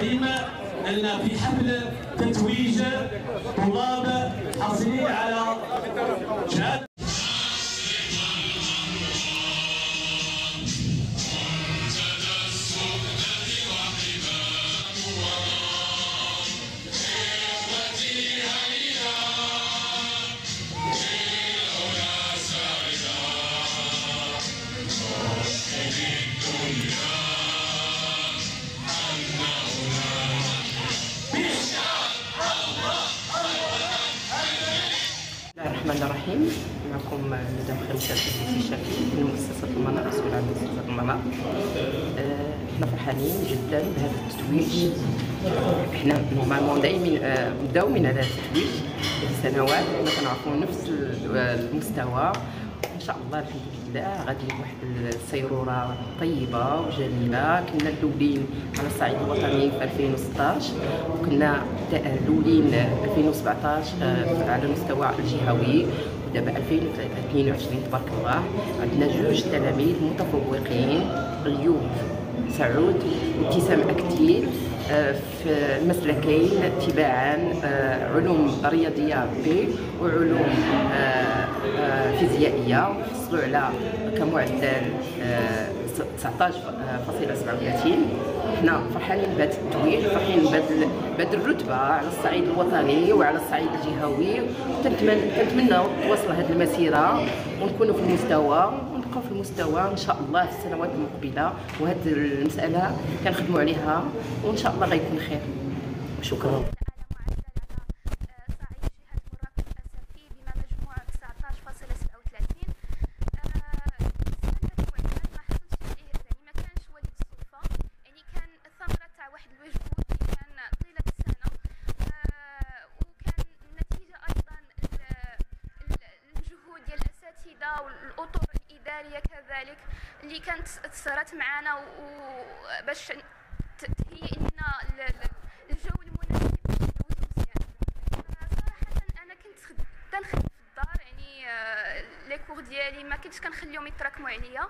كريمه لنا في حفله تتويجه طلاب حاصلين على شهاده. بسم الله الرحمن الرحيم. معكم مدام خمسة في شكل من مؤسسة المنى مسؤولة عن مؤسسة المنى. احنا فرحانين جدا بهذا التتويج. احنا نورمالمون دائما مداومين على هذا التتويج سنوات، حنا كنعرفوا نفس المستوى ان شاء الله. الحمد لله غادي واحد السيرورة طيبة وجميلة. كنا الاولين على الصعيد الوطني في 2016 وكنا الاولين 2017 على المستوى الجهوي، ودابا 2022 تبارك الله عندنا جوج تلاميذ متفوقين اليوم، سعود وابتسام أكتيل، في المسلكين تباعا علوم رياضية بي وعلوم فيزيائية، وحصلوا على كمعدل 19.37. حنا فرحانين بهذا التتويج، فرحانين بهذه الرتبة على الصعيد الوطني وعلى الصعيد الجهوي، وكنتمناو نواصلوا هذه المسيرة ونكونوا في المستوى ونبقاو في المستوى ان شاء الله في السنوات المقبلة. وهذه المسألة كنخدموا عليها وان شاء الله غيكون خير. شكرا. والأطر الإدارية كذلك اللي كانت صارت معنا وباش تهيئ لنا الجو المناسب صراحة. أنا كنت كنخدم في الدار، يعني لي كور ديالي ما كنتش كنخليهم يتراكموا عليا،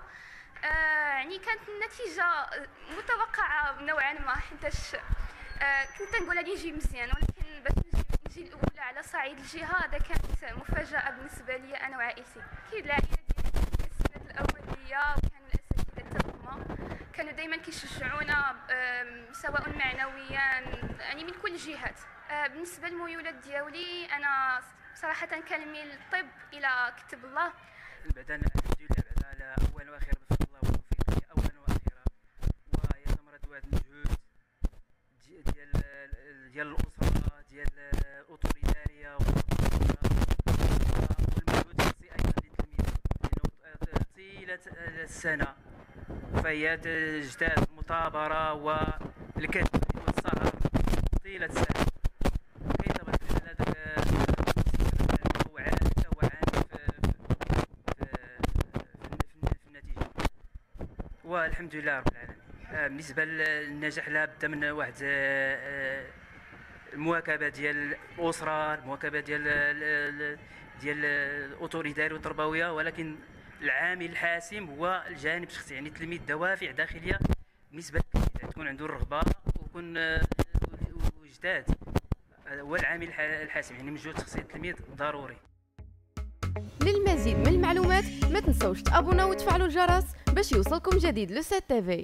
يعني كانت النتيجة متوقعة نوعا ما، حيتاش كنت نقول غادي نجي مزيان، ولكن باش نجي الأولى على صعيد الجهة هذا كانت مفاجأة بالنسبة لي أنا وعائلتي. أكيد العائلة ديالي كانت الأولية، وكانوا الأساتذة حتى هما كانوا دايما كيشجعونا سواء معنويا يعني من كل الجهات. بالنسبة للميولات ديالي أنا صراحة كنميل للطب إلى كتب الله. بعدا الحمد لله على أول وآخر بفضل الله وتوفيقه أولا وأخيرا، وهي ثمرة واحد المجهود ديال الأسرة ديال الأطر الإدارية والمجهود الشخصي أيضا للتلميذ، لأنه طيلة السنة فهي تجتاز المثابرة والكتب والسهر طيلة السنة كي تبارك على هذاك التوعان في النتيجة. والحمد لله رب العالمين. بالنسبة للنجاح لا بد من واحد المواكبه ديال الاسره، المواكبه ديال الاطر الاداريه والتربويه، ولكن العامل الحاسم هو الجانب الشخصي، يعني التلميذ دوافع داخليه بالنسبه للتلميذ تكون عنده الرغبه ويكون وجداد، هو العامل الحاسم، يعني مجهود شخصي التلميذ ضروري. للمزيد من المعلومات ما تنسوش تابوناو وتفعلوا الجرس باش يوصلكم جديد لو 7 تي في.